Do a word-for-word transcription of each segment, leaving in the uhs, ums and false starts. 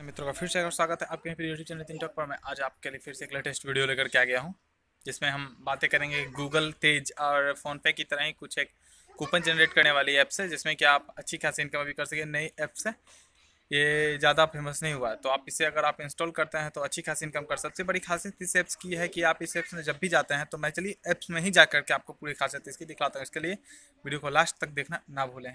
मित्रों का फिर से स्वागत है आपके यूट्यूब चैनल नितिन टॉक पर। मैं आज आपके लिए फिर से एक लेटेस्ट वीडियो लेकर के आ गया हूं, जिसमें हम बातें करेंगे गूगल तेज और फोनपे की तरह ही कुछ एक कूपन जनरेट करने वाली ऐप से, जिसमें कि आप अच्छी खासी इनकम भी कर सकें। नई ऐप से ये ज़्यादा फेमस नहीं हुआ है, तो आप इसे अगर आप इंस्टॉल करते हैं तो अच्छी खासी इनकम कर। सबसे बड़ी खासियत इस ऐप्स की है कि आप इस ऐप्स में जब भी जाते हैं तो मैं चलिए ऐप्स में ही जा करके आपको पूरी खासियत इसकी दिखलाता हूँ। इसके लिए वीडियो को लास्ट तक देखना ना भूलें।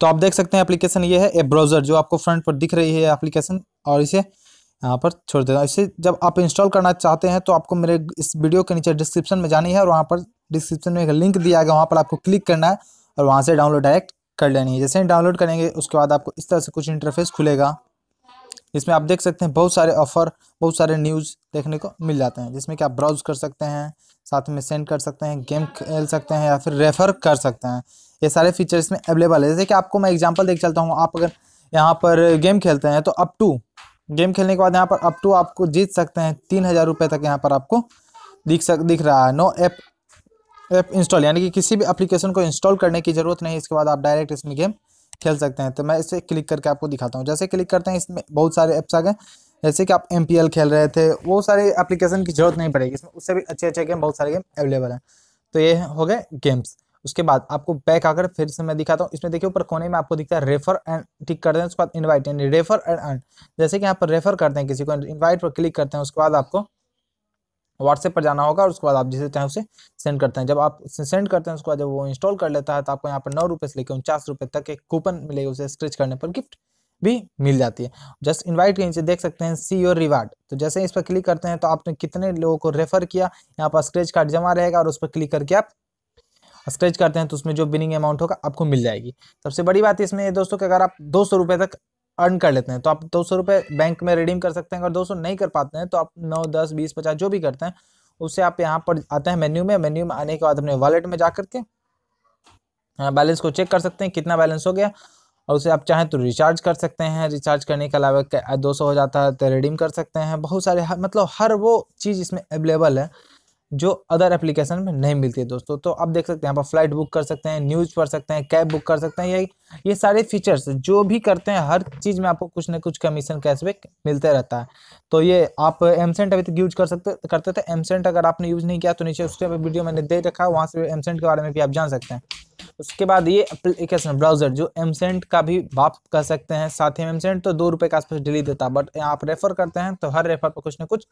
तो आप देख सकते हैं एप्लीकेशन ये है एप ब्राउजर, जो आपको फ्रंट पर दिख रही है एप्लीकेशन, और इसे यहाँ पर छोड़ देना। इसे जब आप इंस्टॉल करना चाहते हैं तो आपको मेरे इस वीडियो के नीचे डिस्क्रिप्शन में जानी है, और वहाँ पर डिस्क्रिप्शन में एक लिंक दिया गया, वहाँ पर आपको क्लिक करना है और वहाँ से डाउनलोड डायरेक्ट कर लेनी है। जैसे ही डाउनलोड करेंगे उसके बाद आपको इस तरह से कुछ इंटरफेस खुलेगा, जिसमें आप देख सकते हैं बहुत सारे ऑफर, बहुत सारे न्यूज़ देखने को मिल जाते हैं, जिसमें कि आप ब्राउज कर सकते हैं, साथ में सेंड कर सकते हैं, गेम खेल सकते हैं या फिर रेफर कर सकते हैं। ये सारे फीचर्स में अवेलेबल है। जैसे कि आपको मैं एग्जांपल देख चलता हूँ। आप अगर यहाँ पर गेम खेलते हैं तो अप टू गेम खेलने के बाद यहाँ पर अप टू आपको जीत सकते हैं तीन हज़ार रुपये तक। यहाँ पर आपको दिख सक दिख रहा है नो ऐप ऐप इंस्टॉल, यानी कि किसी भी एप्लीकेशन को इंस्टॉल करने की ज़रूरत नहीं। इसके बाद आप डायरेक्ट इसमें गेम खेल सकते हैं। तो मैं इसे क्लिक करके आपको दिखाता हूँ। जैसे क्लिक करते हैं इसमें बहुत सारे ऐप्स आ गए, जैसे कि आप एम पी एल खेल रहे थे, वो सारे एप्लीकेशन की जरूरत नहीं पड़ेगी इसमें, उससे भी अच्छे अच्छे गेम, बहुत सारे गेम अवेलेबल हैं। तो ये हो गए गेम्स। उसके बाद आपको बैक आकर फिर से मैं दिखाता हूँ। इसमें देखिए ऊपर कोने में आपको दिखता है रेफर एंड टिक करते हैं, उसके बाद इन्वाइट यानी रेफर एंड अर्न। जैसे कि यहाँ पर रेफर करते हैं किसी को, इन्वाइट पर क्लिक करते हैं, उसके बाद आपको व्हाट्सएप पर जाना होगा और उसके बाद आप जिसे चाहें उसे सेंड करते हैं। जब आप उसे सेंड करते हैं उसके बाद जब वो इंस्टॉल कर लेता है तो आपको यहाँ पर नौ रुपये से लेकर उनचास रुपये तक एक कूपन मिलेगा, उसे स्क्रैच करने पर गिफ्ट भी मिल जाती है। जस्ट इनवाइट के नीचे देख सकते हैं सी योर रिवार्ड, तो जैसे ही इस पर क्लिक करते हैं तो आपने कितने लोगों को रेफर किया यहाँ पर स्क्रैच कार्ड जमा रहेगा, और उस पर क्लिक करके आप स्क्रैच करते हैं तो उसमें जो विनिंग अमाउंट होगा आपको मिल जाएगी। सबसे बड़ी बात इसमें दोस्तों कि अगर आप दो सौ रुपये तक अर्न कर लेते हैं तो आप दो सौ रुपये बैंक में रिडीम कर सकते हैं। अगर दो सौ नहीं कर पाते हैं तो आप नौ दस बीस पचास जो भी करते हैं उससे आप यहाँ पर आते हैं मेन्यू में। मेन्यू में आने के बाद अपने वॉलेट में जा करके बैलेंस को चेक कर सकते हैं कितना बैलेंस हो गया, और उसे आप चाहें तो रिचार्ज कर सकते हैं। रिचार्ज करने के अलावा दो सौ हो जाता है तो रिडीम कर सकते हैं। बहुत सारे हर, मतलब हर वो चीज़ इसमें अवेलेबल है जो अदर एप्लीकेशन में नहीं मिलती है दोस्तों। तो आप देख सकते हैं यहाँ पर फ्लाइट बुक कर सकते हैं, न्यूज़ पढ़ सकते हैं, कैब बुक कर सकते हैं। ये ये सारे फीचर्स जो भी करते हैं हर चीज़ में आपको कुछ ना कुछ कमीशन कैशबैक मिलते रहता है। तो ये आप एमसेंट अभी तक यूज कर सकते करते थे एमसेंट अगर आपने यूज़ नहीं किया तो नीचे उसके वीडियो मैंने दे रखा है, वहाँ से एमसेंट के बारे में भी आप जान सकते हैं। उसके बाद ये एप्लीकेशन ब्राउजर जो एमसेंट का भी बाप कह सकते हैं। साथ ही एमसेंट तो दो रुपये के आसपास डेली देता, बट आप रेफर करते हैं तो हर रेफर पर कुछ ना कुछ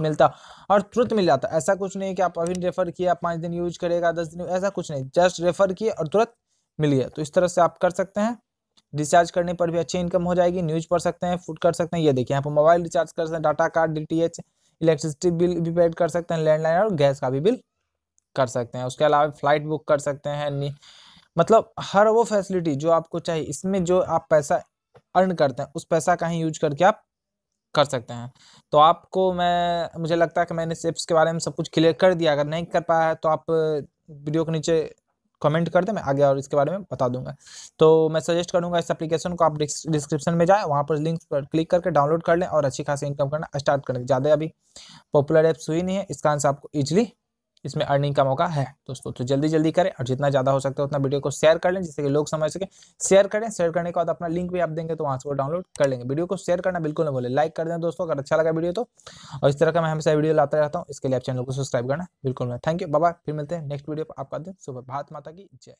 मिलता और तुरंत मिल जाता। ऐसा कुछ नहीं कि आप अभी रेफर किया, पाँच दिन यूज करेगा, दस दिन, ऐसा कुछ नहीं। जस्ट रेफर किए और तुरंत मिल गया। तो इस तरह से आप कर सकते हैं। रिचार्ज करने पर भी अच्छी इनकम हो जाएगी, न्यूज़ पढ़ सकते हैं, फूड कर सकते हैं। ये देखिए यहाँ पर मोबाइल रिचार्ज कर सकते हैं, data card, D T H, electricity bill भी पेड कर सकते हैं, लैंडलाइन और गैस का भी बिल कर सकते हैं। उसके अलावा फ्लाइट बुक कर सकते हैं। मतलब हर वो फैसिलिटी जो आपको चाहिए, इसमें जो आप पैसा अर्न करते हैं उस पैसा का ही यूज करके आप कर सकते हैं। तो आपको मैं मुझे लगता है कि मैंने ऐप्स के बारे में सब कुछ क्लियर कर दिया। अगर नहीं कर पाया है तो आप वीडियो के नीचे कमेंट कर दें, मैं आगे और इसके बारे में बता दूंगा। तो मैं सजेस्ट करूंगा इस एप्लीकेशन को आप डिस्क्रिप्शन में जाएँ, वहाँ पर लिंक पर क्लिक करके डाउनलोड कर लें और अच्छी खासी इनकम करना स्टार्ट करें। ज़्यादा अभी पॉपुलर ऐप्स हुई नहीं है, इस कारण से आपको ईजिली इसमें अर्निंग का मौका है दोस्तों। तो जल्दी जल्दी करें और जितना ज़्यादा हो सकता है उतना वीडियो को शेयर कर लें, जिससे कि लोग समझ सकें। शेयर करें, शेयर करने के बाद अपना लिंक भी आप देंगे तो वहाँ से वो डाउनलोड कर लेंगे। वीडियो को शेयर करना बिल्कुल ना भूलें। लाइक कर दें दोस्तों अगर अच्छा लगा वीडियो तो, और इस तरह का मैं हमेशा वीडियो लाता रहता हूँ। इसके लिए आप चैनल को सब्सक्राइब करना बिल्कुल ना। Thank you, bye bye. फिर मिलते हैं नेक्स्ट वीडियो पर। आपका दिन सुबह, भारत माता की जय।